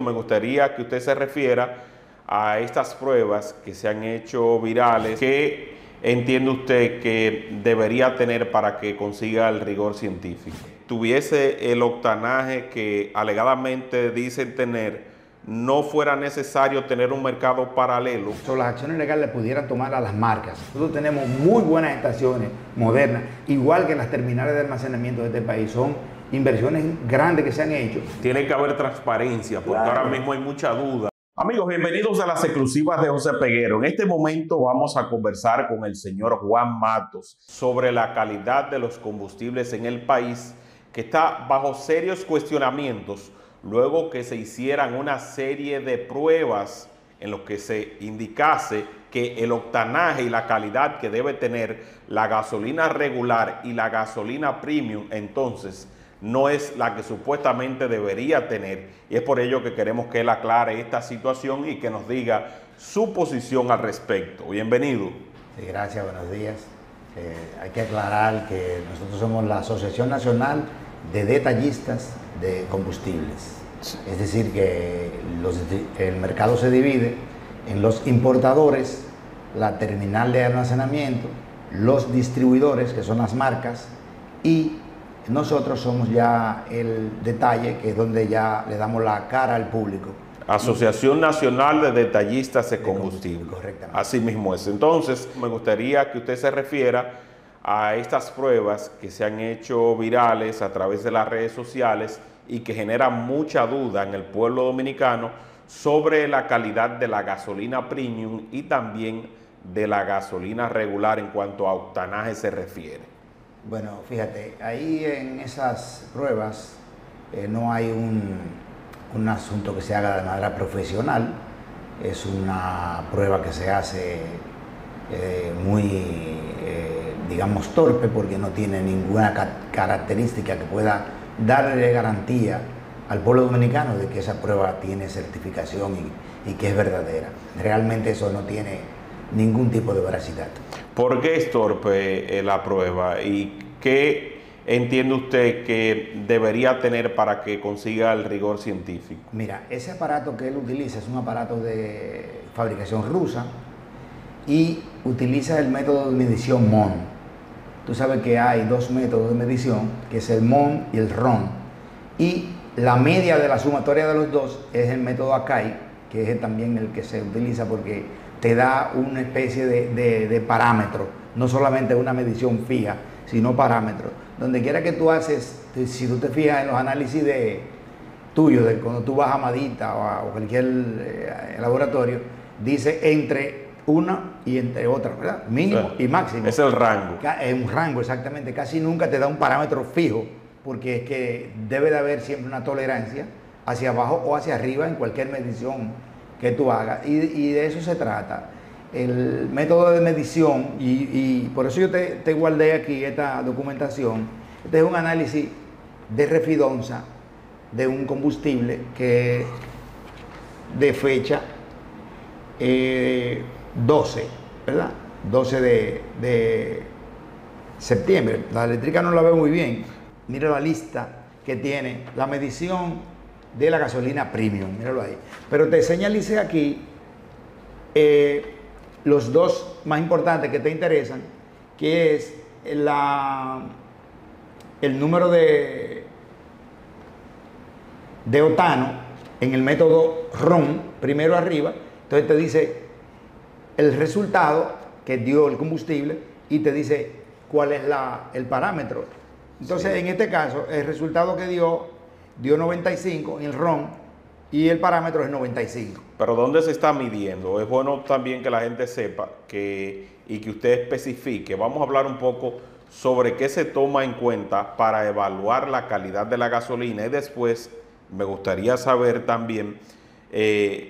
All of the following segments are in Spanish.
Me gustaría que usted se refiera a estas pruebas que se han hecho virales. ¿Qué entiende usted que debería tener para que consiga el rigor científico? Tuviese el octanaje que alegadamente dicen tener, no fuera necesario tener un mercado paralelo. Las acciones legales las pudieran tomar a las marcas. Nosotros tenemos muy buenas estaciones modernas, igual que las terminales de almacenamiento de este país. Son inversiones grandes que se han hecho. Tiene que haber transparencia, porque claro, ahora mismo hay mucha duda. Amigos, bienvenidos a las exclusivas de José Peguero. En este momento vamos a conversar con el señor Juan Matos sobre la calidad de los combustibles en el país, que está bajo serios cuestionamientos luego que se hicieran una serie de pruebas en los que se indicase que el octanaje y la calidad que debe tener la gasolina regular y la gasolina premium, entonces, no es la que supuestamente debería tener, y es por ello que queremos que él aclare esta situación y que nos diga su posición al respecto. Bienvenido. Sí, gracias, buenos días. Hay que aclarar que nosotros somos la Asociación Nacional de Detallistas de Combustibles. Es decir, que el mercado se divide en los importadores, la terminal de almacenamiento, los distribuidores, que son las marcas, y nosotros somos ya el detalle, que es donde ya le damos la cara al público. Asociación Nacional de Detallistas de Combustibles. Correctamente. Así mismo es. Entonces, me gustaría que usted se refiera a estas pruebas que se han hecho virales a través de las redes sociales y que generan mucha duda en el pueblo dominicano sobre la calidad de la gasolina premium y también de la gasolina regular en cuanto a octanaje se refiere. Bueno, fíjate, ahí en esas pruebas no hay un asunto que se haga de manera profesional. Es una prueba que se hace muy, digamos, torpe, porque no tiene ninguna característica que pueda darle garantía al pueblo dominicano de que esa prueba tiene certificación y que es verdadera. Realmente eso no tiene ningún tipo de veracidad. ¿Por qué es torpe la prueba y qué entiende usted que debería tener para que consiga el rigor científico? Mira, ese aparato que él utiliza es un aparato de fabricación rusa y utiliza el método de medición MON. Tú sabes que hay dos métodos de medición, que es el MON y el RON. Y la media de la sumatoria de los dos es el método ACAI, que es también el que se utiliza porque te da una especie de parámetro, no solamente una medición fija, sino parámetros. Donde quiera que tú haces, si tú te fijas en los análisis tuyos, de cuando tú vas a Madita o a cualquier laboratorio, dice entre una y entre otra, ¿verdad? Mínimo, o sea, y máximo. Es el rango. Es un rango, exactamente. Casi nunca te da un parámetro fijo, porque es que debe de haber siempre una tolerancia hacia abajo o hacia arriba en cualquier medición que tú hagas, y de eso se trata. El método de medición, y por eso yo te guardé aquí esta documentación. Este es un análisis de Refidomsa de un combustible que de fecha 12, ¿verdad? 12 de septiembre. La eléctrica no la veo muy bien. Mira la lista que tiene la medición de la gasolina premium, míralo ahí. Pero te señalicé aquí los dos más importantes que te interesan, que es el número de octano en el método RON, primero arriba. Entonces te dice el resultado que dio el combustible y te dice cuál es el parámetro. Entonces, sí, en este caso, el resultado que dio 95 en el RON y el parámetro es 95. Pero ¿dónde se está midiendo? Es bueno también que la gente sepa y que usted especifique. Vamos a hablar un poco sobre qué se toma en cuenta para evaluar la calidad de la gasolina, y después me gustaría saber también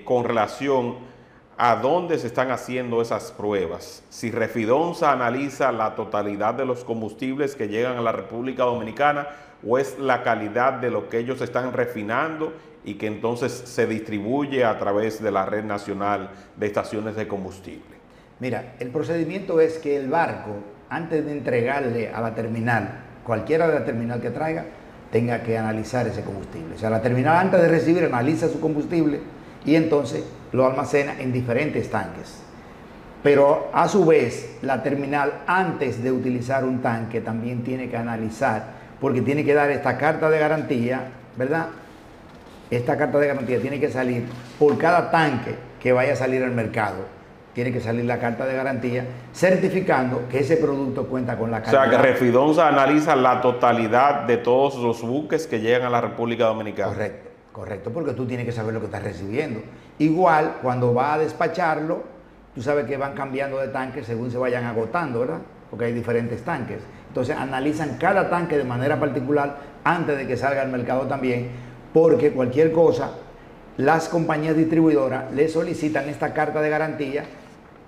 con relación a dónde se están haciendo esas pruebas. Si Refidomsa analiza la totalidad de los combustibles que llegan a la República Dominicana, o es la calidad de lo que ellos están refinando y que entonces se distribuye a través de la Red Nacional de Estaciones de Combustible. Mira, el procedimiento es que el barco, antes de entregarle a la terminal, cualquiera de la terminal que traiga, tenga que analizar ese combustible. O sea, la terminal antes de recibir analiza su combustible y entonces lo almacena en diferentes tanques. Pero a su vez, la terminal antes de utilizar un tanque también tiene que analizar, porque tiene que dar esta carta de garantía, ¿verdad? Esta carta de garantía tiene que salir por cada tanque que vaya a salir al mercado. Tiene que salir la carta de garantía certificando que ese producto cuenta con la carta. O sea, que Refidomsa analiza la totalidad de todos los buques que llegan a la República Dominicana. Correcto, correcto, porque tú tienes que saber lo que estás recibiendo. Igual, cuando va a despacharlo, tú sabes que van cambiando de tanque según se vayan agotando, ¿verdad? Porque hay diferentes tanques. Entonces, analizan cada tanque de manera particular antes de que salga al mercado también, porque cualquier cosa, las compañías distribuidoras le solicitan esta carta de garantía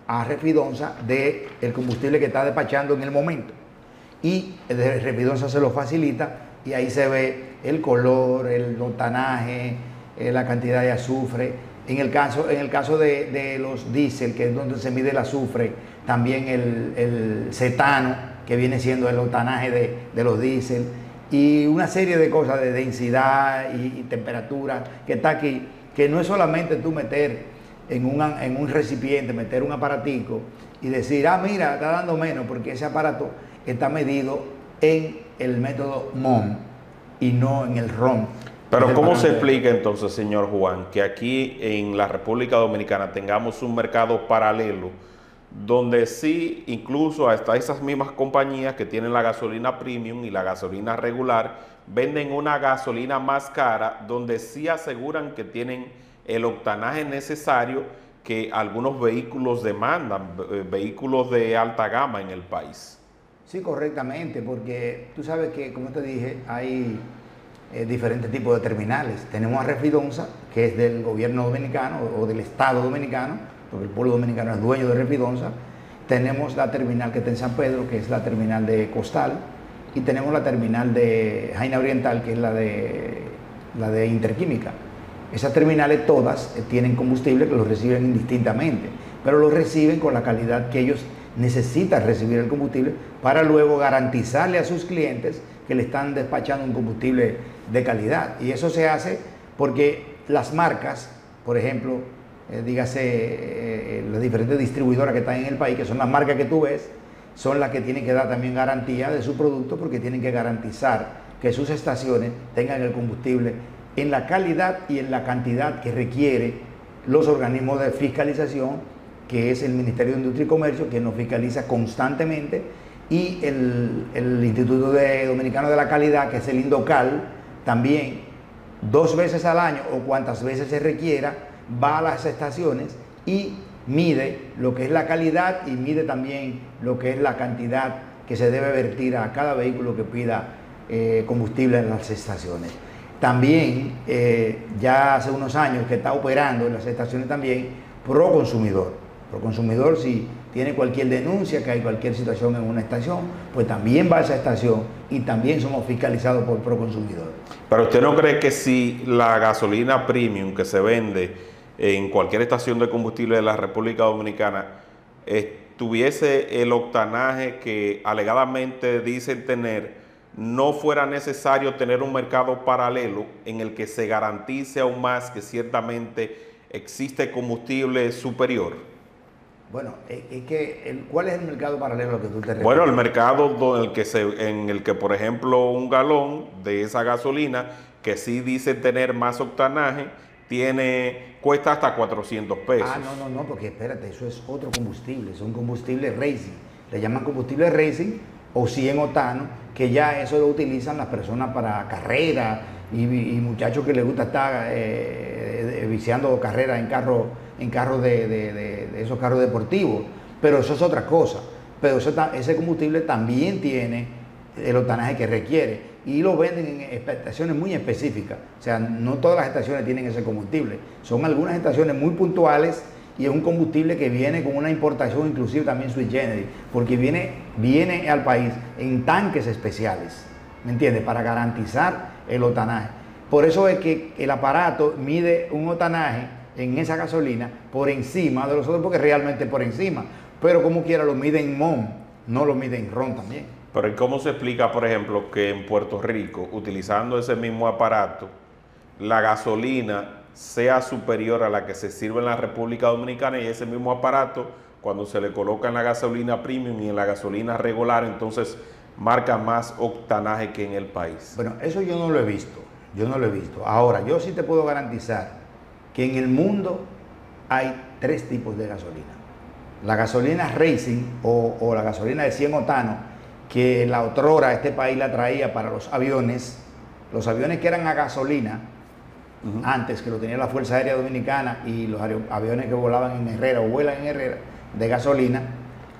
a Refidomsa del combustible que está despachando en el momento, y Refidomsa se lo facilita, y ahí se ve el color, el octanaje, la cantidad de azufre. En el caso de los diésel, que es donde se mide el azufre, también el cetano, que viene siendo el octanaje de los diésel, y una serie de cosas de densidad y temperatura que está aquí, que no es solamente tú meter en un recipiente, meter un aparatico y decir, ah, mira, está dando menos, porque ese aparato está medido en el método MOM y no en el ROM. Pero ¿cómo se explica entonces, señor Juan, que aquí en la República Dominicana tengamos un mercado paralelo, donde sí, incluso hasta esas mismas compañías que tienen la gasolina premium y la gasolina regular, venden una gasolina más cara, donde sí aseguran que tienen el octanaje necesario que algunos vehículos demandan, vehículos de alta gama en el país? Sí, correctamente, porque tú sabes que, como te dije, hay diferentes tipos de terminales. Tenemos a Refidomsa, que es del gobierno dominicano o del Estado dominicano, porque el pueblo dominicano es dueño de Refidomsa. Tenemos la terminal que está en San Pedro, que es la terminal de Costal, y tenemos la terminal de Jaina Oriental, que es la de Interquímica. Esas terminales todas tienen combustible que los reciben indistintamente, pero los reciben con la calidad que ellos necesitan recibir el combustible, para luego garantizarle a sus clientes que le están despachando un combustible de calidad. Y eso se hace porque las marcas, por ejemplo, dígase las diferentes distribuidoras que están en el país, que son las marcas que tú ves, son las que tienen que dar también garantía de su producto, porque tienen que garantizar que sus estaciones tengan el combustible en la calidad y en la cantidad que requiere los organismos de fiscalización, que es el Ministerio de Industria y Comercio, que nos fiscaliza constantemente, y el Instituto Dominicano de la Calidad, que es el INDOCAL, también 2 veces al año o cuantas veces se requiera, va a las estaciones y mide lo que es la calidad, y mide también lo que es la cantidad que se debe vertir a cada vehículo que pida combustible en las estaciones. También, ya hace unos años que está operando en las estaciones también Proconsumidor. Proconsumidor, si tiene cualquier denuncia, que hay cualquier situación en una estación, pues también va a esa estación, y también somos fiscalizados por Proconsumidor. Pero ¿usted no cree que si la gasolina premium que se vende en cualquier estación de combustible de la República Dominicana tuviese el octanaje que alegadamente dicen tener, no fuera necesario tener un mercado paralelo en el que se garantice aún más que ciertamente existe combustible superior? Bueno, es que, ¿cuál es el mercado paralelo que tú te refieres? Bueno, el mercado en el que, por ejemplo, un galón de esa gasolina que sí dice tener más octanaje, cuesta hasta 400 pesos. Ah, no, no, no, porque espérate, eso es otro combustible, es un combustible racing. Le llaman combustible racing o 100 octanos, que ya eso lo utilizan las personas para carreras y muchachos que les gusta estar viciando carreras en carros de esos carros deportivos. Pero eso es otra cosa. Pero ese combustible también tiene el octanaje que requiere, y lo venden en estaciones muy específicas. O sea, no todas las estaciones tienen ese combustible. Son algunas estaciones muy puntuales, y es un combustible que viene con una importación, inclusive también sui generis, porque viene al país en tanques especiales, ¿me entiendes?, para garantizar el octanaje. Por eso es que el aparato mide un octanaje en esa gasolina por encima de los otros, porque realmente por encima, pero como quiera lo mide en MOM, no lo mide en ROM también. Pero ¿cómo se explica, por ejemplo, que en Puerto Rico, utilizando ese mismo aparato, la gasolina sea superior a la que se sirve en la República Dominicana, y ese mismo aparato, cuando se le coloca en la gasolina premium y en la gasolina regular, entonces marca más octanaje que en el país? Bueno, eso yo no lo he visto, yo no lo he visto. Ahora, yo sí te puedo garantizar que en el mundo hay tres tipos de gasolina. La gasolina racing o la gasolina de 100 octanos, que la otrora este país la traía para los aviones que eran a gasolina, antes que lo tenía la Fuerza Aérea Dominicana, y los aviones que volaban en Herrera o vuelan en Herrera de gasolina,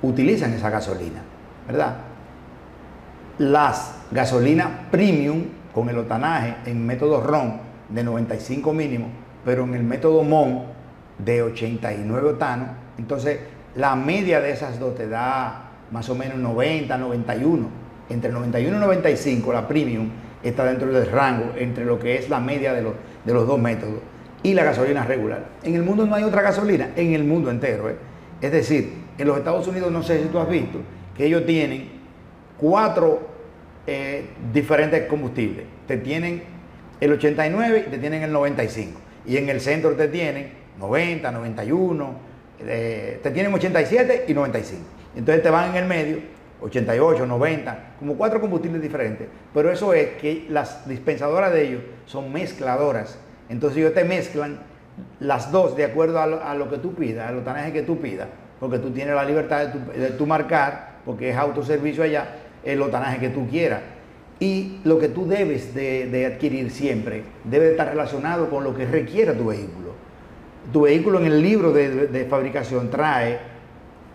utilizan esa gasolina, ¿verdad? Las gasolinas premium con el octanaje en método RON de 95 mínimo, pero en el método MON de 89 octanos. Entonces la media de esas dos te da más o menos 90, 91, entre 91 y 95 la premium está dentro del rango, entre lo que es la media de los dos métodos, y la gasolina regular. En el mundo no hay otra gasolina, en el mundo entero, ¿eh? Es decir, en los Estados Unidos, no sé si tú has visto, que ellos tienen cuatro diferentes combustibles. Te tienen el 89 y te tienen el 95. Y en el centro te tienen 90, 91, te tienen 87 y 95. Entonces te van en el medio, 88, 90, como cuatro combustibles diferentes. Pero eso es que las dispensadoras de ellos son mezcladoras. Entonces ellos te mezclan las dos de acuerdo a lo que tú pidas, al octanaje que tú pidas, porque tú tienes la libertad de tu marcar, porque es autoservicio allá, el octanaje que tú quieras. Y lo que tú debes de adquirir siempre debe estar relacionado con lo que requiera tu vehículo. Tu vehículo en el libro de fabricación trae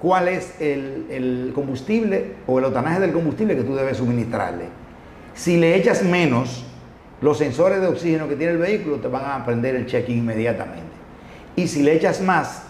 cuál es el combustible o el octanaje del combustible que tú debes suministrarle. Si le echas menos, los sensores de oxígeno que tiene el vehículo te van a prender el check-in inmediatamente. Y si le echas más,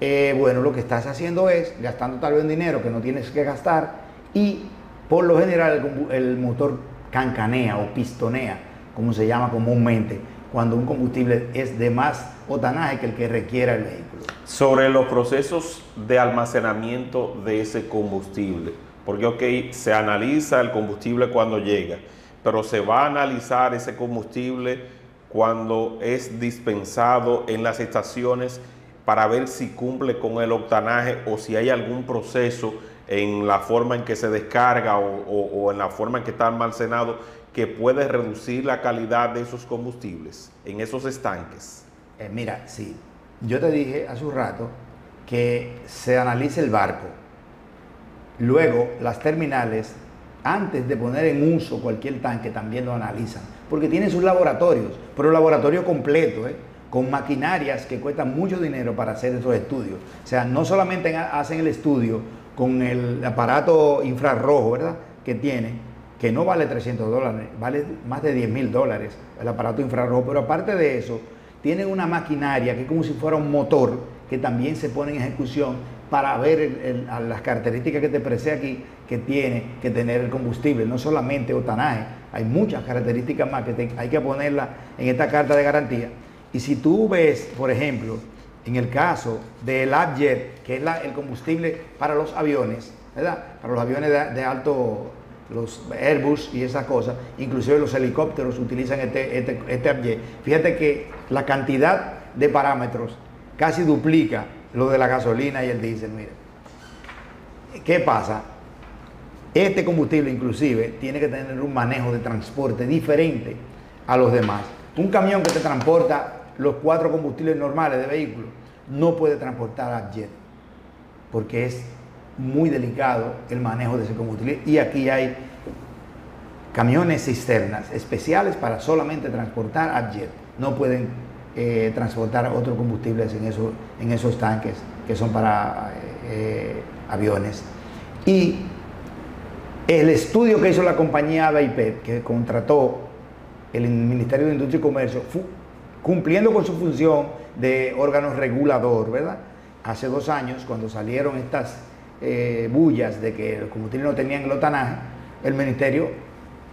bueno, lo que estás haciendo es gastando tal vez dinero que no tienes que gastar, y por lo general el motor cancanea o pistonea, como se llama comúnmente, cuando un combustible es de más octanaje que el que requiera el vehículo. Sobre los procesos de almacenamiento de ese combustible, porque ok, se analiza el combustible cuando llega, pero se va a analizar ese combustible cuando es dispensado en las estaciones para ver si cumple con el octanaje, o si hay algún proceso en la forma en que se descarga o en la forma en que está almacenado que puede reducir la calidad de esos combustibles en esos estanques. Mira, sí, yo te dije hace un rato que se analiza el barco. Luego, las terminales, antes de poner en uso cualquier tanque, también lo analizan, porque tienen sus laboratorios, pero laboratorio completo, con maquinarias que cuestan mucho dinero para hacer esos estudios. O sea, no solamente hacen el estudio con el aparato infrarrojo, ¿verdad?, que tienen, que no vale $300, vale más de $10.000 el aparato infrarrojo, pero aparte de eso, tienen una maquinaria que es como si fuera un motor, que también se pone en ejecución para ver las características que te expresé aquí, que tiene que tener el combustible, no solamente octanaje. Hay muchas características más que hay que ponerlas en esta carta de garantía. Y si tú ves, por ejemplo, en el caso del ABJET, que es el combustible para los aviones, ¿verdad?, para los aviones de alto, los Airbus y esas cosas, inclusive los helicópteros utilizan este ABJET. Fíjate que la cantidad de parámetros casi duplica lo de la gasolina y el diésel. Mira, ¿qué pasa? Este combustible inclusive tiene que tener un manejo de transporte diferente a los demás. Un camión que te transporta los cuatro combustibles normales de vehículo no puede transportar ABJET, porque es muy delicado el manejo de ese combustible, y aquí hay camiones cisternas especiales para solamente transportar ABJET. No pueden transportar otros combustibles en esos tanques que son para aviones. Y el estudio que hizo la compañía ABIPEP, que contrató el Ministerio de Industria y Comercio, cumpliendo con su función de órgano regulador, ¿verdad?, hace 2 años, cuando salieron estas bullas de que los combustibles no tenían el octanaje, el ministerio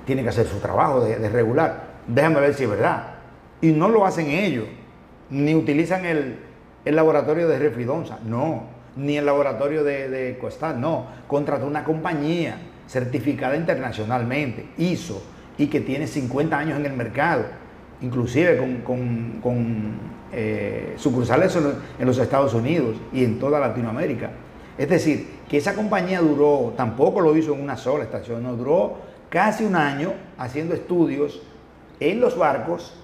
tiene que hacer su trabajo de regular. Déjame ver si es verdad. Y no lo hacen ellos, ni utilizan el laboratorio de Refidomsa, no, ni el laboratorio de Costal, no. Contrató una compañía certificada internacionalmente, ISO, y que tiene 50 años en el mercado, inclusive con sucursales en los Estados Unidos y en toda Latinoamérica. Es decir, que esa compañía duró, tampoco lo hizo en una sola estación, no, duró casi un año haciendo estudios en los barcos,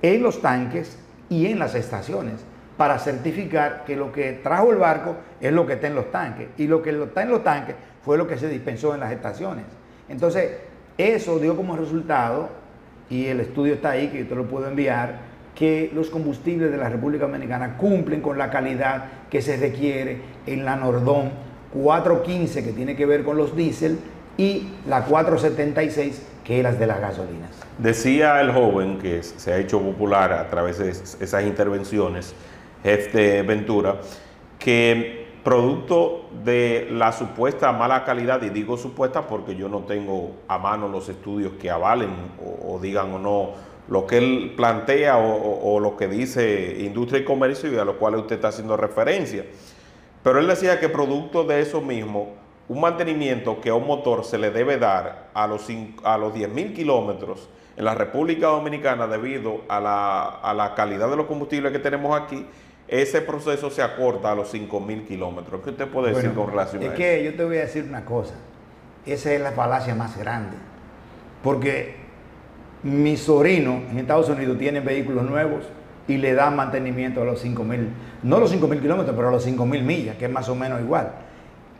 en los tanques y en las estaciones, para certificar que lo que trajo el barco es lo que está en los tanques, y lo que está en los tanques fue lo que se dispensó en las estaciones. Entonces, eso dio como resultado, y el estudio está ahí, que yo te lo puedo enviar, que los combustibles de la República Dominicana cumplen con la calidad que se requiere en la NORDOM 415, que tiene que ver con los diésel, y la 476, que es las de las gasolinas. Decía el joven que se ha hecho popular a través de esas intervenciones, jefe Ventura, que producto de la supuesta mala calidad, y digo supuesta porque yo no tengo a mano los estudios que avalen o digan o no lo que él plantea o lo que dice Industria y Comercio, y a lo cual usted está haciendo referencia, pero él decía que producto de eso mismo, un mantenimiento que a un motor se le debe dar a los 10.000 kilómetros en la República Dominicana, debido a la calidad de los combustibles que tenemos aquí, ese proceso se acorta a los 5.000 kilómetros. ¿Qué usted puede decir con relación a eso? Es que yo te voy a decir una cosa. Esa es la falacia más grande. Porque mi sobrino en Estados Unidos tiene vehículos nuevos y le da mantenimiento a los 5.000, no a los 5.000 kilómetros, pero a los 5.000 millas, que es más o menos igual.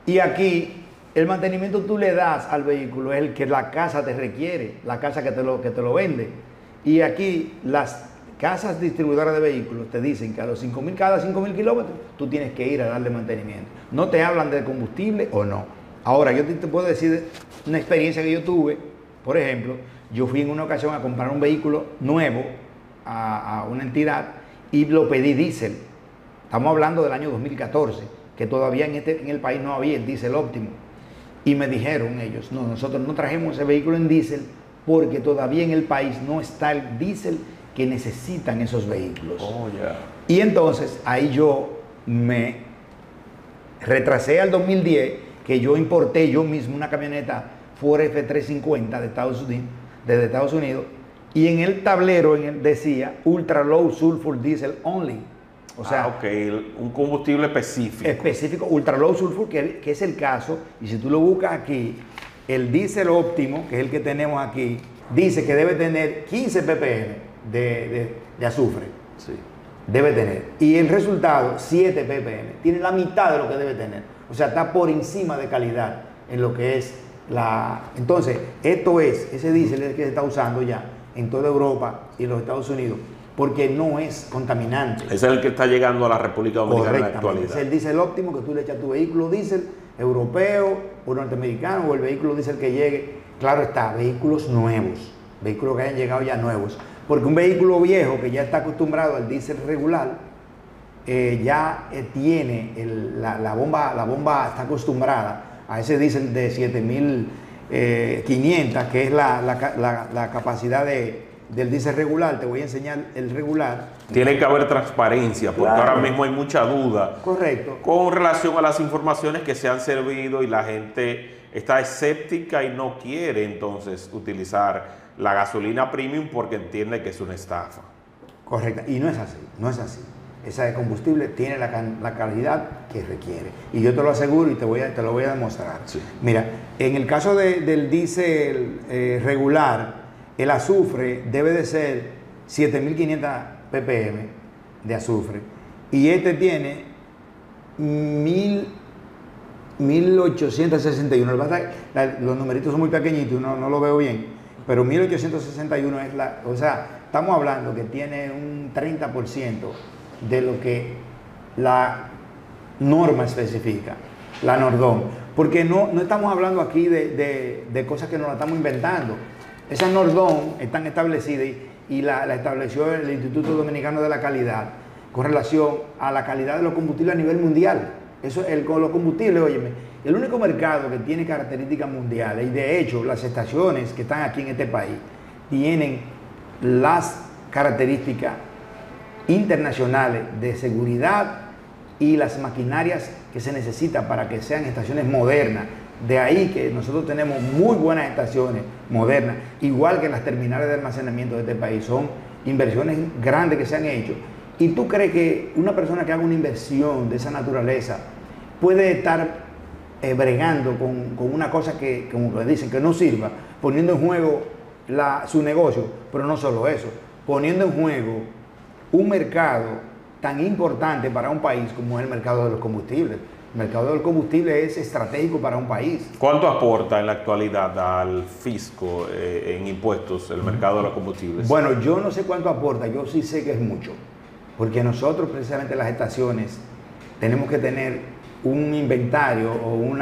Y aquí, el mantenimiento tú le das al vehículo es el que la casa te requiere, la casa que te lo vende. Y aquí las casas distribuidoras de vehículos te dicen que a los 5.000, cada 5.000 kilómetros tú tienes que ir a darle mantenimiento. No te hablan de combustible o no. Ahora, yo te puedo decir una experiencia que yo tuve. Por ejemplo, yo fui en una ocasión a comprar un vehículo nuevo a una entidad y lo pedí diésel. Estamos hablando del año 2014, que todavía en el país no había el diésel óptimo. Y me dijeron ellos, no, nosotros no trajimos ese vehículo en diésel porque todavía en el país no está el diésel que necesitan esos vehículos. Oh, yeah. Y entonces ahí yo me retrasé al 2010, que yo importé yo mismo una camioneta Ford F350 desde Estados Unidos, y en el tablero decía Ultra Low Sulfur Diesel Only. O sea, okay, un combustible específico. Específico, ultra low sulfur, que es el caso. Y si tú lo buscas aquí, el diésel óptimo, que es el que tenemos aquí, dice que debe tener 15 ppm de azufre. Sí. Debe tener. Y el resultado, 7 ppm. Tiene la mitad de lo que debe tener. O sea, está por encima de calidad en lo que es la... Entonces, esto es, ese diésel es el que se está usando ya en toda Europa y en los Estados Unidos, porque no es contaminante. Ese es el que está llegando a la República Dominicana en la actualidad. Es el diésel óptimo que tú le echas a tu vehículo diésel europeo o norteamericano, o el vehículo diésel que llegue. Claro está, vehículos nuevos, vehículos que hayan llegado ya nuevos. Porque un vehículo viejo que ya está acostumbrado al diésel regular, ya tiene la bomba está acostumbrada a ese diésel de 7500, que es la capacidad del diésel regular. Te voy a enseñar el regular. Tiene que haber transparencia, porque claro, ahora mismo hay mucha duda. Correcto. Con relación a las informaciones que se han servido, y la gente está escéptica y no quiere entonces utilizar la gasolina premium porque entiende que es una estafa. Correcto, y no es así, no es así. Ese combustible tiene la calidad que requiere. Y yo te lo aseguro y te lo voy a demostrar. Sí. Mira, en el caso del diésel regular, el azufre debe de ser 7.500 ppm de azufre, y este tiene 1.861. Los numeritos son muy pequeñitos, no lo veo bien, pero 1.861 es la... O sea, estamos hablando que tiene un 30% de lo que la norma especifica, la NORDOM. Porque no estamos hablando aquí de cosas que nos las estamos inventando. Esas NORDOM están establecidas y la estableció el Instituto Dominicano de la Calidad con relación a la calidad de los combustibles a nivel mundial. Eso, con los combustibles, óyeme, el único mercado que tiene características mundiales, y de hecho las estaciones que están aquí en este país tienen las características internacionales de seguridad y las maquinarias que se necesitan para que sean estaciones modernas, De ahí que nosotros tenemos muy buenas estaciones modernas, igual que las terminales de almacenamiento de este país. Son inversiones grandes que se han hecho. ¿Y tú crees que una persona que haga una inversión de esa naturaleza puede estar bregando con una cosa que, como le dicen, que no sirva, poniendo en juego su negocio? Pero no solo eso, poniendo en juego un mercado tan importante para un país como es el mercado de los combustibles. El mercado del combustible es estratégico para un país. ¿Cuánto aporta en la actualidad al fisco en impuestos el mercado de los combustibles? Bueno, yo no sé cuánto aporta, yo sí sé que es mucho. Porque nosotros, precisamente las estaciones, tenemos que tener un inventario o un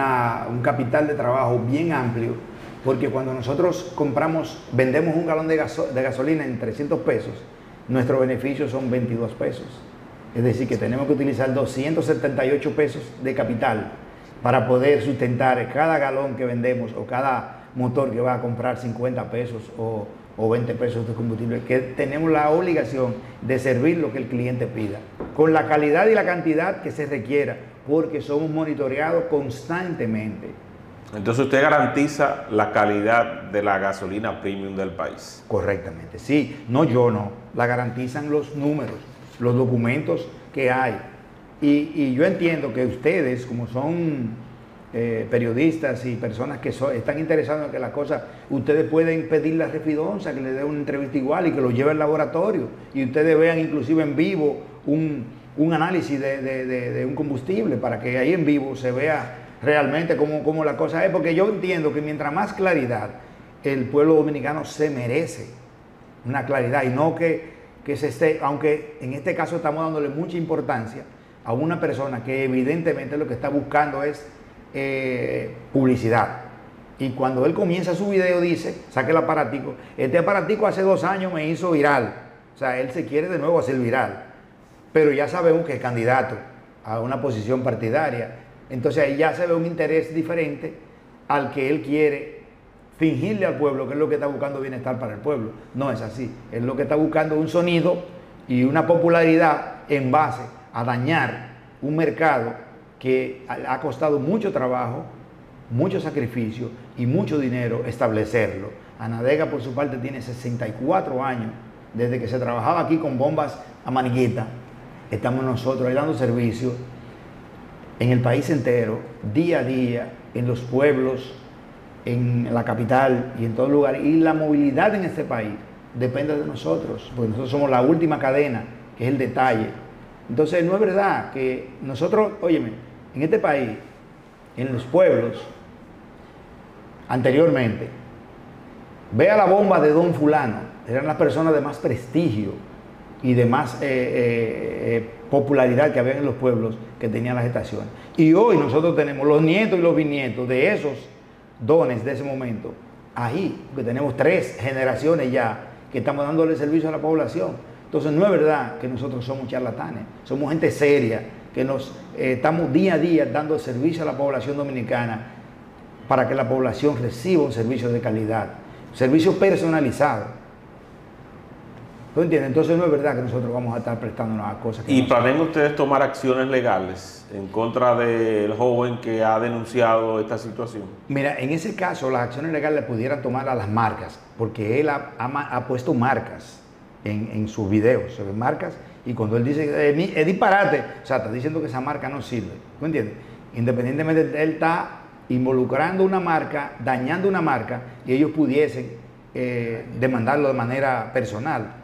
capital de trabajo bien amplio. Porque cuando nosotros vendemos un galón de gasolina en 300 pesos, nuestro beneficio son 22 pesos. Es decir, que tenemos que utilizar 278 pesos de capital para poder sustentar cada galón que vendemos o cada motor que va a comprar 50 pesos o 20 pesos de combustible, que tenemos la obligación de servir lo que el cliente pida, con la calidad y la cantidad que se requiera, porque somos monitoreados constantemente. Entonces usted garantiza la calidad de la gasolina premium del país. Correctamente, sí. No, yo no. La garantizan los números, los documentos que hay. Y yo entiendo que ustedes, como son periodistas y personas que están interesadas en que las cosas, ustedes pueden pedirle a Refidomsa que le dé una entrevista igual y que lo lleve al laboratorio y ustedes vean inclusive en vivo un análisis de un combustible, para que ahí en vivo se vea realmente cómo la cosa es. Porque yo entiendo que mientras más claridad, el pueblo dominicano se merece una claridad, y no que se esté, aunque en este caso estamos dándole mucha importancia a una persona que evidentemente lo que está buscando es publicidad. Y cuando él comienza su video dice, saque el aparatico, este aparatico hace 2 años me hizo viral. O sea, él se quiere de nuevo hacer viral. Pero ya sabemos que es candidato a una posición partidaria. Entonces ahí ya se ve un interés diferente al que él quiere fingirle al pueblo, que es lo que está buscando bienestar para el pueblo. No es así. Es lo que está buscando un sonido y una popularidad en base a dañar un mercado que ha costado mucho trabajo, mucho sacrificio y mucho dinero establecerlo. Anadega, por su parte, tiene 64 años desde que se trabajaba aquí con bombas a manigueta. Estamos nosotros ahí dando servicio en el país entero, día a día, en los pueblos, en la capital y en todo lugar. Y la movilidad en este país depende de nosotros, porque nosotros somos la última cadena, que es el detalle. Entonces no es verdad que nosotros, óyeme, en este país, en los pueblos, anteriormente, vea la bomba de don fulano, eran las personas de más prestigio y de más popularidad que había en los pueblos, que tenían las estaciones. Y hoy nosotros tenemos los nietos y los bisnietos de esos dones de ese momento ahí, porque tenemos 3 generaciones ya que estamos dándole servicio a la población. Entonces no es verdad que nosotros somos charlatanes, somos gente seria que nos estamos día a día dando servicio a la población dominicana, para que la población reciba un servicio de calidad, servicio personalizado. ¿Tú entiendes? Entonces no es verdad que nosotros vamos a estar prestándonos a cosas que... ¿Y planean ustedes tomar acciones legales en contra del joven que ha denunciado esta situación? Mira, en ese caso las acciones legales las pudieran tomar a las marcas, porque él ha puesto marcas en sus videos, se ven marcas, y cuando él dice, es disparate, o sea, está diciendo que esa marca no sirve. ¿Tú entiendes? Independientemente, él está involucrando una marca, dañando una marca, y ellos pudiesen demandarlo de manera personal.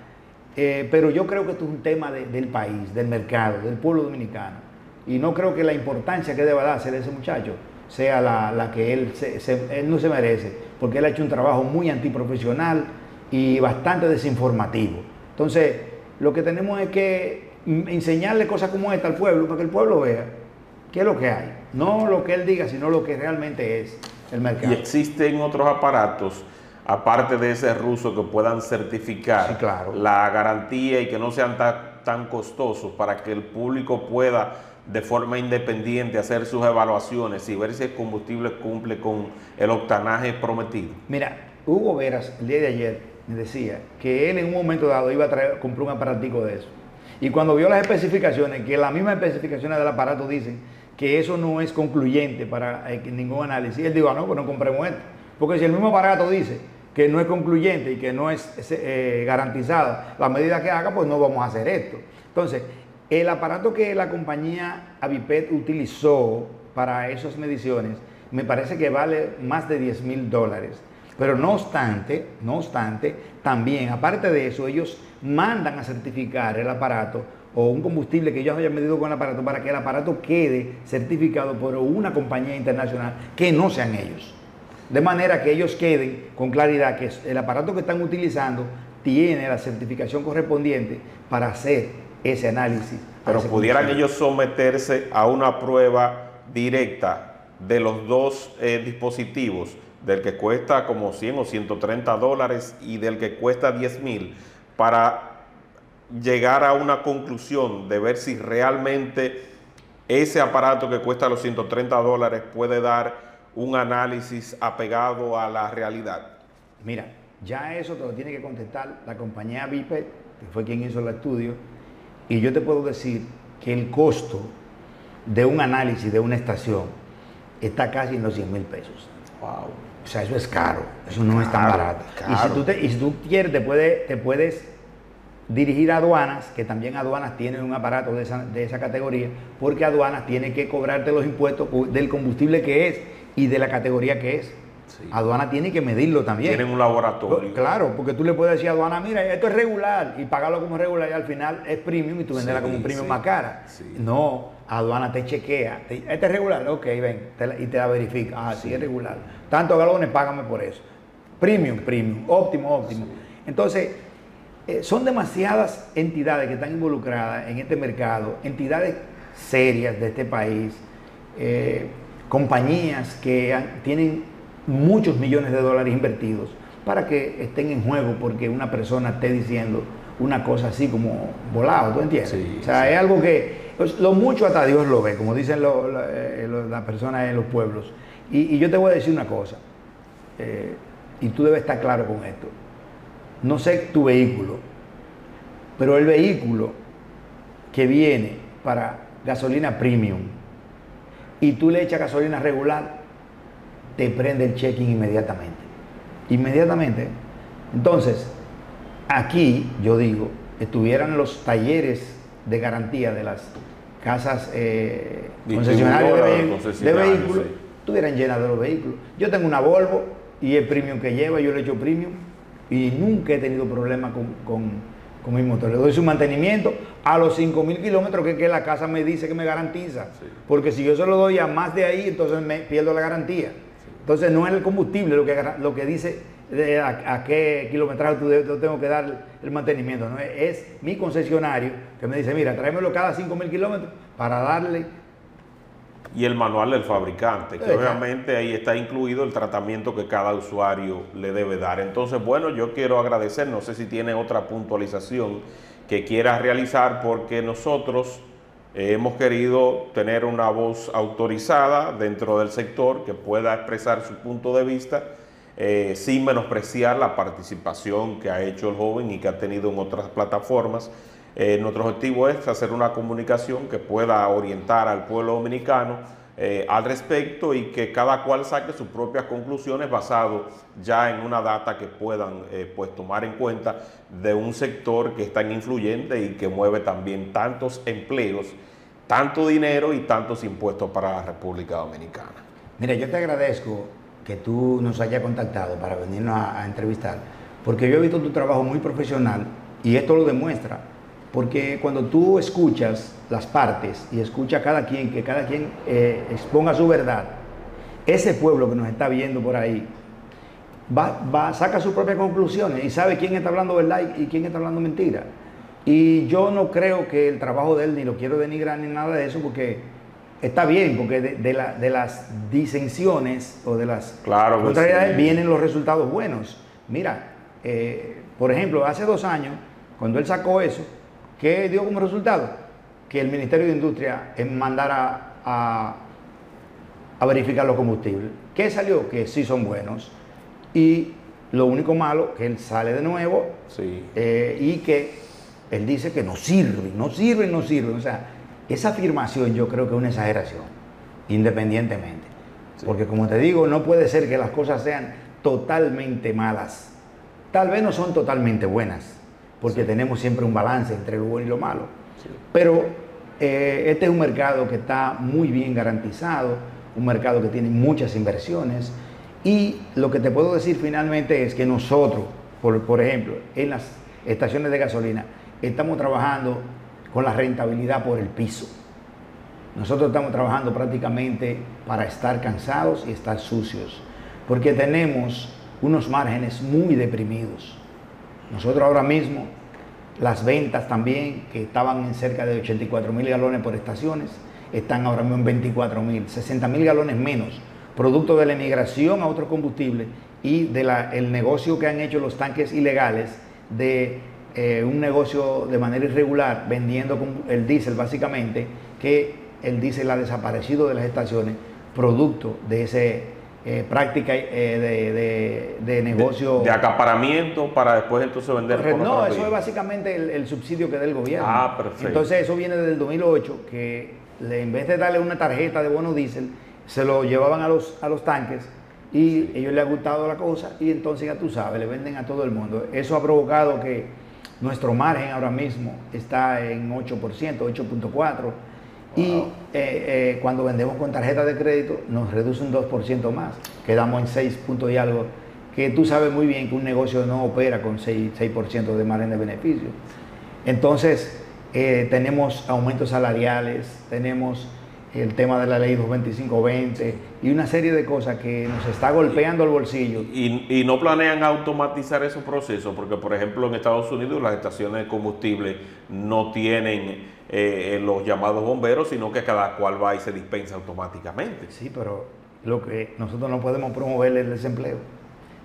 Pero yo creo que esto es un tema del país, del mercado, del pueblo dominicano. Y no creo que la importancia que deba darse a ese muchacho sea la que él no se merece, porque él ha hecho un trabajo muy antiprofesional y bastante desinformativo. Entonces, lo que tenemos es que enseñarle cosas como esta al pueblo, para que el pueblo vea qué es lo que hay. No lo que él diga, sino lo que realmente es el mercado. ¿Y existen otros aparatos, aparte de ese ruso, que puedan certificar, sí, claro, la garantía, y que no sean tan costosos, para que el público pueda de forma independiente hacer sus evaluaciones y ver si el combustible cumple con el octanaje prometido? Mira, Hugo Veras el día de ayer me decía que él en un momento dado iba a comprar un aparatico de eso, Y cuando vio las especificaciones, que las mismas especificaciones del aparato dicen que eso no es concluyente para ningún análisis, él dijo, ah, no, pues no compremos esto. Porque si el mismo aparato dice que no es concluyente y que no es garantizada la medida que haga, pues no vamos a hacer esto. Entonces, el aparato que la compañía ABIPEP utilizó para esas mediciones, me parece que vale más de $10.000. Pero no obstante, también, aparte de eso, ellos mandan a certificar el aparato o un combustible que ellos hayan medido con el aparato para que el aparato quede certificado por una compañía internacional que no sean ellos. De manera que ellos queden con claridad que el aparato que están utilizando tiene la certificación correspondiente para hacer ese análisis. Pero pudieran ellos someterse a una prueba directa de los dos dispositivos, del que cuesta como $100 o $130 y del que cuesta $10.000, para llegar a una conclusión de ver si realmente ese aparato que cuesta los $130 puede dar un análisis apegado a la realidad. Mira, ya eso te lo tiene que contestar la compañía ABIPEP, que fue quien hizo el estudio, y yo te puedo decir que el costo de un análisis de una estación está casi en los $100.000. Wow. O sea, eso es caro, eso no es tan barato. Y si tú quieres, te puedes dirigir a aduanas, que también aduanas tiene un aparato de esa categoría, porque aduanas tiene que cobrarte los impuestos del combustible que es y de la categoría que es. Sí. Aduana tiene que medirlo también. Tienen un laboratorio. Claro, porque tú le puedes decir a aduana, mira, esto es regular, y pagarlo como regular, y al final es premium y tú venderla como un premium más cara. Sí. No, aduana te chequea. Este es regular, ok, ven, te la verifica. Ah, sí, es regular. Tantos galones, págame por eso. Premium, óptimo. Sí. Entonces, son demasiadas entidades que están involucradas en este mercado, entidades serias de este país, compañías que tienen muchos millones de dólares invertidos para que estén en juego porque una persona esté diciendo una cosa así como volado, ¿tú entiendes? Sí, o sea, sí. Es algo que lo mucho hasta Dios lo ve, como dicen las personas en los pueblos. Y yo te voy a decir una cosa, y tú debes estar claro con esto. No sé tu vehículo, pero el vehículo que viene para gasolina premium y tú le echas gasolina regular, te prende el check-in inmediatamente. Inmediatamente. Entonces, aquí, yo digo, estuvieran los talleres de garantía de las casas concesionarias de vehículos, sí, estuvieran llenas de los vehículos. Yo tengo una Volvo y el premium que lleva, yo le echo premium y nunca he tenido problema con mi motor. Le doy su mantenimiento a los 5.000 kilómetros que la casa me dice que me garantiza. Sí. Porque si yo se lo doy a más de ahí, entonces me pierdo la garantía. Entonces no es el combustible lo que dice a qué kilometraje yo tengo que dar el mantenimiento, ¿no? Es mi concesionario que me dice, mira, tráemelo cada 5.000 kilómetros para darle. Y el manual del fabricante, que obviamente ahí está incluido el tratamiento que cada usuario le debe dar. Entonces, bueno, yo quiero agradecer, no sé si tiene otra puntualización que quieras realizar, porque nosotros hemos querido tener una voz autorizada dentro del sector que pueda expresar su punto de vista sin menospreciar la participación que ha hecho el joven y que ha tenido en otras plataformas. Nuestro objetivo es hacer una comunicación que pueda orientar al pueblo dominicano al respecto y que cada cual saque sus propias conclusiones basado ya en una data que puedan pues tomar en cuenta de un sector que es tan influyente y que mueve también tantos empleos, tanto dinero y tantos impuestos para la República Dominicana. Mira, yo te agradezco que tú nos hayas contactado para venirnos a entrevistar, porque yo he visto tu trabajo muy profesional y esto lo demuestra, porque cuando tú escuchas las partes y escuchas a cada quien, que cada quien exponga su verdad, ese pueblo que nos está viendo por ahí saca sus propias conclusiones y sabe quién está hablando verdad y quién está hablando mentira. Y yo no creo que el trabajo de él, ni lo quiero denigrar ni nada de eso, porque está bien, porque de las disensiones o de las contrariedades vienen los resultados buenos. Mira, por ejemplo, hace 2 años, cuando él sacó eso, ¿qué dio como resultado? Que el Ministerio de Industria mandara a verificar los combustibles. ¿Qué salió? Que sí son buenos. Y lo único malo, que él sale de nuevo y que él dice que no sirven, no sirven, no sirven. O sea, esa afirmación yo creo que es una exageración, independientemente. Sí. Porque como te digo, no puede ser que las cosas sean totalmente malas. Tal vez no son totalmente buenas, porque sí, tenemos siempre un balance entre lo bueno y lo malo. Sí. Pero este es un mercado que está muy bien garantizado, un mercado que tiene muchas inversiones. Y lo que te puedo decir finalmente es que nosotros, por ejemplo, en las estaciones de gasolina, estamos trabajando con la rentabilidad por el piso. Nosotros estamos trabajando prácticamente para estar cansados y estar sucios, porque tenemos unos márgenes muy deprimidos. Nosotros ahora mismo, las ventas también, que estaban en cerca de 84.000 galones por estaciones, están ahora mismo en 24.000, 60.000 galones menos, producto de la emigración a otros combustibles y del negocio que han hecho los tanques ilegales, de un negocio de manera irregular vendiendo el diésel, básicamente, que el diésel ha desaparecido de las estaciones, producto de esa práctica de negocio. De acaparamiento para después entonces vender. Correcto, por no, eso vía es básicamente el subsidio que da el gobierno. Ah, perfecto. Entonces eso viene desde el 2008, que en vez de darle una tarjeta de bono diésel, se lo llevaban a los tanques y sí, ellos les ha gustado la cosa y entonces ya tú sabes, le venden a todo el mundo. Eso ha provocado que nuestro margen ahora mismo está en 8%, 8.4%. Wow. Y cuando vendemos con tarjeta de crédito nos reduce un 2% más, quedamos en 6 puntos y algo, que tú sabes muy bien que un negocio no opera con 6% de margen de beneficio. Entonces tenemos aumentos salariales, tenemos el tema de la ley 22520 y una serie de cosas que nos está golpeando el bolsillo. Y no planean automatizar esos procesos, porque por ejemplo en Estados Unidos las estaciones de combustible no tienen los llamados bomberos, sino que cada cual va y se dispensa automáticamente. Sí, pero lo que nosotros no podemos promover es el desempleo.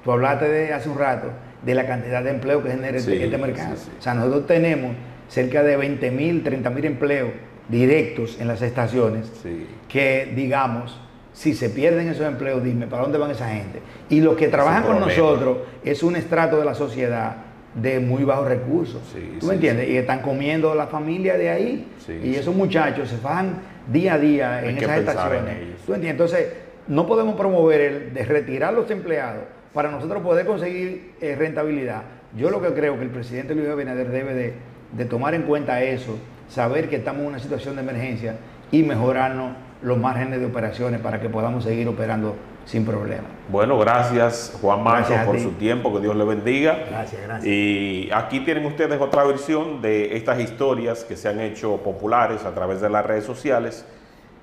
Tú hablaste hace un rato de la cantidad de empleo que genera este mercado. Sí, sí. O sea, nosotros tenemos cerca de 20.000, 30.000 empleos directos en las estaciones, sí, que digamos, si se pierden esos empleos, dime, ¿para dónde van esa gente? Y los que trabajan con nosotros es un estrato de la sociedad de muy bajos recursos, sí, ¿tú me entiendes? Sí. Y están comiendo la familia de ahí, sí, y esos muchachos se fajan día a día en esas estaciones. ¿Tú entiendes? Entonces, no podemos promover el de retirar los empleados para nosotros poder conseguir rentabilidad. Yo lo que creo que el presidente Luis Abinader debe de tomar en cuenta eso, saber que estamos en una situación de emergencia y mejorarnos los márgenes de operaciones para que podamos seguir operando sin problema. Bueno, gracias Juan Matos por su tiempo, que Dios le bendiga. Gracias, gracias. Y aquí tienen ustedes otra versión de estas historias que se han hecho populares a través de las redes sociales,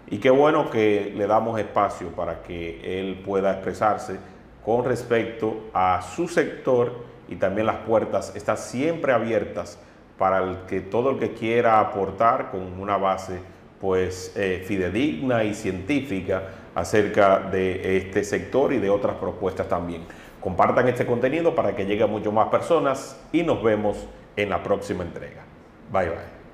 y qué bueno que le damos espacio para que él pueda expresarse con respecto a su sector, y también las puertas están siempre abiertas para todo el que quiera aportar con una base pues fidedigna y científica acerca de este sector y de otras propuestas también. Compartan este contenido para que llegue a mucho más personas y nos vemos en la próxima entrega. Bye, bye.